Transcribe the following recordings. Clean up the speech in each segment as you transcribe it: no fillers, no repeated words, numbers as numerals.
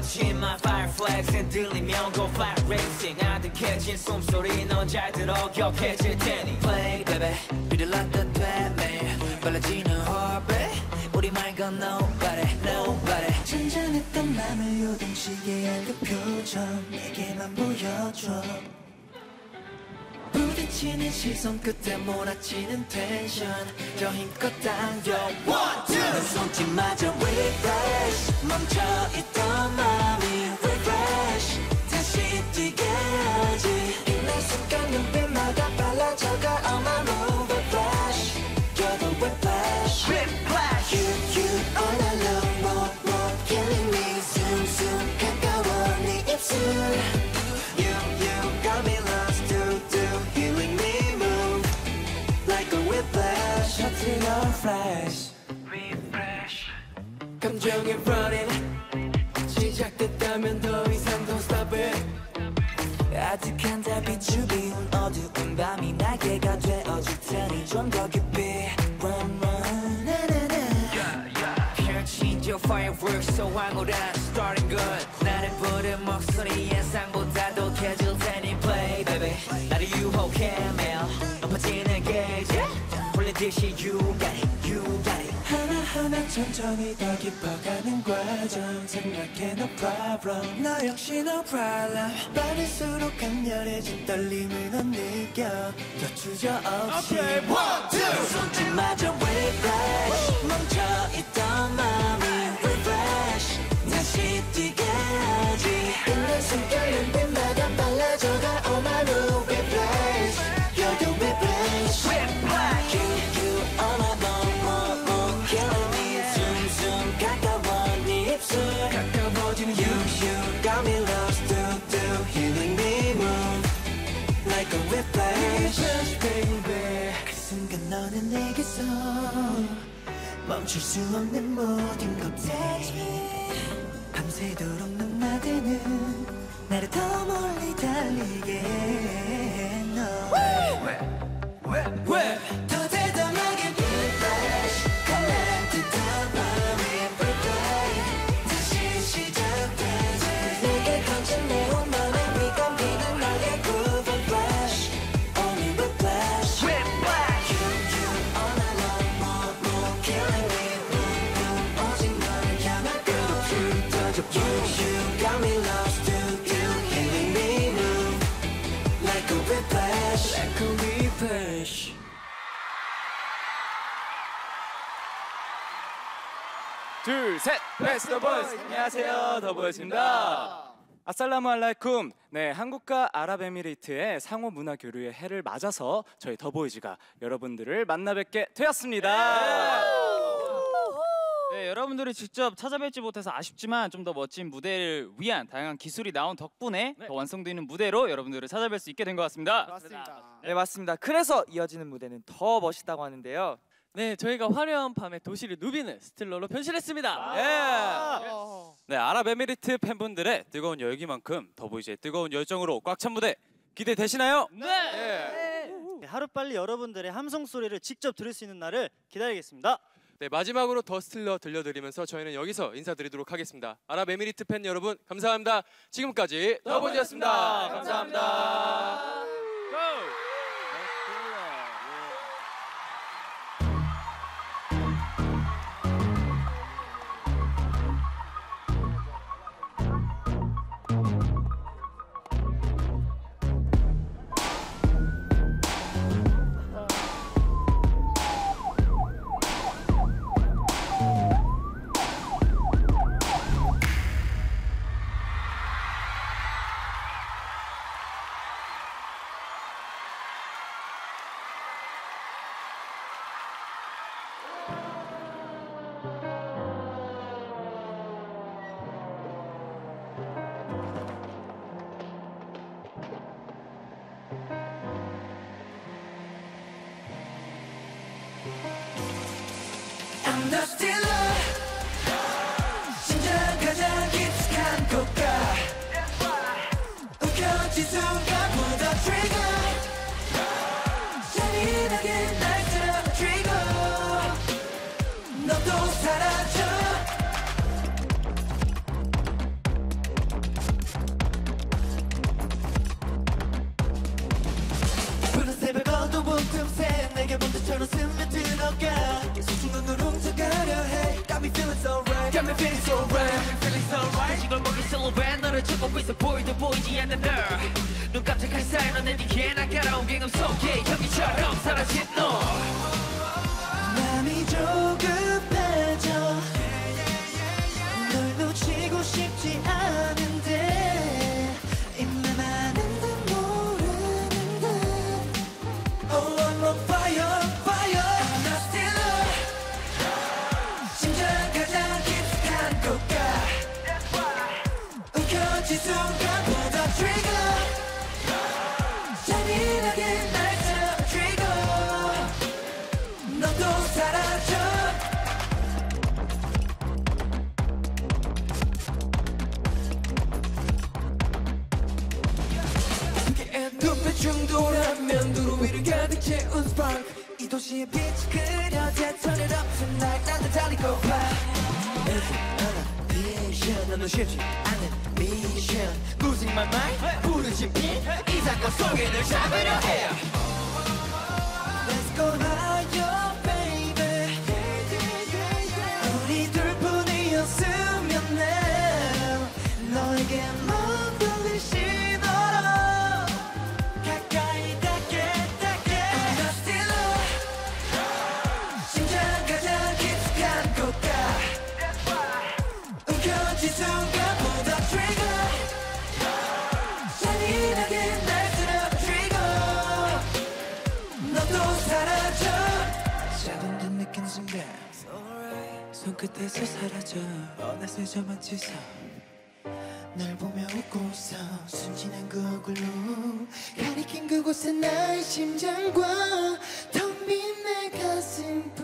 던진 my fire flags and 들리면 go fire racing 아득해진 숨소리 넌 잘 들어 격해질 테니 Play baby, be the light that bad man 빨라지는 heartbeat 우리 말건 nobody, nobody 잔잔했던 맘을 요동치게 한 그 표정 내게만 보여줘 부딪히는 시선 끝에 몰아치는 텐션 더 힘껏 당겨 1, 2 손짓마저 refresh 멈춰있던 맘이 refresh 다시 뛰게 하지 빛날 순간 눈빛마다 빨라져가 on my move refresh You're the whiplash whiplash You all alone more killing me soon 가까워 네 입술 You got me lost do healing me move like a whiplash Shutting off flash refresh 감정이 running 시작됐다면 더 이상 don't stop it 아득한 달빛 주비운 어두운 밤이 날개가 되어줄 테니 좀 더 깊이 Run run 펼친 저 fireworks so 황홀한 starting good 나를 부른 목소리 예상보다 독해질 테니 Play baby 나를 유혹해 매일 높아지는 계절 홀린 듯이 You got it 하나하나 천천히 더 깊어가는 과정 생각해 no problem 너 역시 no problem 빠를수록 강렬해진 떨림을 넌 느껴 더 주저없이 Okay, 1, 2 손짓마저 refresh 멈춰있던 맘이 refresh 다시 뛰게 하지 빛날 숨결 눈빛마다 빨라져가 on my room refresh You're the refresh You all my You got me lost, do healing me move like a whiplash, baby. 그 순간 너는 내게서 멈출 수 없는 모든 것들 밤새도록 넌 나대는 나를 더 멀리 달리게 해 너. 왜? 둘, 셋! Let's The Boyz! 안녕하세요, The Boyz입니다. 아살라무 알라이쿰! 네, 한국과 아랍에미리트의 상호 문화 교류의 해를 맞아서 저희 The Boyz가 여러분들을 만나 뵙게 되었습니다. 네, 여러분들이 직접 찾아뵙지 못해서 아쉽지만 좀 더 멋진 무대를 위한 다양한 기술이 나온 덕분에 더 완성도 있는 무대로 여러분들을 찾아뵐 수 있게 된 것 같습니다. 맞습니다. 네, 맞습니다. 그래서 이어지는 무대는 더 멋있다고 하는데요. 네, 저희가 화려한 밤에 도시를 누비는 스틸러로 변신했습니다. 예. 네, 아랍에미리트 팬분들의 뜨거운 열기만큼 더보이즈의 뜨거운 열정으로 꽉 찬 무대 기대되시나요? 네. 네. 하루빨리 여러분들의 함성 소리를 직접 들을 수 있는 날을 기다리겠습니다. 네, 마지막으로 더 스틸러 들려드리면서 저희는 여기서 인사드리도록 하겠습니다. 아랍에미리트 팬 여러분 감사합니다. 지금까지 더보이즈였습니다. 감사합니다. 고! I'm the stealer 심장 가장 깊숙한 곳가 웃겨진 순간보다 trigger 잔인하게 날 쓰러 trigger 너도 사라져 틈새 내게 먼저 쳐놓은 숨이 들어가 계속 중간으로 훔쳐가려 해 Got me feeling so right Got me feeling so right Got me feeling so right 이걸 먹인 실루엣 너를 찾고 있어 보이도 보이지 않는 널 눈 깜짝할 사이 넌 내 뒤에 날아온 갱음 속에 여기처럼 사라진 너 맘이 조금 빠져 널 놓치고 싶지 않은데 입만 아는 듯 모르는 듯 Oh I'm on fire fire I'm the stealer 심장 가장 깊숙한 곳가 That's why 움켜진 순간 pull the trigger 잔인하게 날 잡아주고 너도 사라져 눈빛 중도라면 두루 위를 가득 채운 spark 이 도시의 빛이 그려져 Turn it up tonight 나는 달리고 봐 Every other vision 너는 쉽지 않은 미션 Losing my mind 부르신 빛이 사건 속에 널 잡으려 해 Let's go higher baby 우리 둘뿐이었으면 난 너에게만 들리신 너로 It's alright 손끝에서 사라져 어느새 저만 치서 널 보며 웃고 웃어 순진한 그 얼굴로 가리킨 그곳에 나의 심장과 텅 빈 내 가슴뿐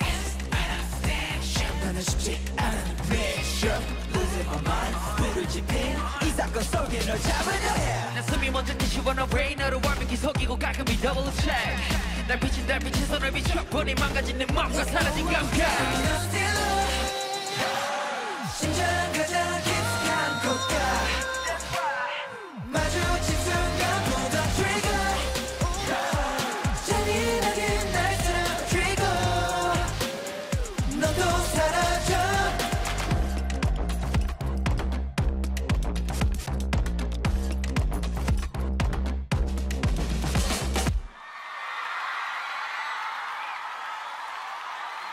It's not a fiction 나는 쉽지 않은 vision Losing my mind 불을 지핀 이 사건 속에 널 잡으려 해 난 숨이 멎은 듯이 run away 너를 완벽히 속이고 가끔이 double check 날 비친 달빛이 손을 비춰 보니 망가진 내 맘과 사라진 감각 I'm the stealer 심장 가장 깊숙한 곳가 마주친 순간 pull the trigger 잔인하게 날 쓰러뜨리고 너도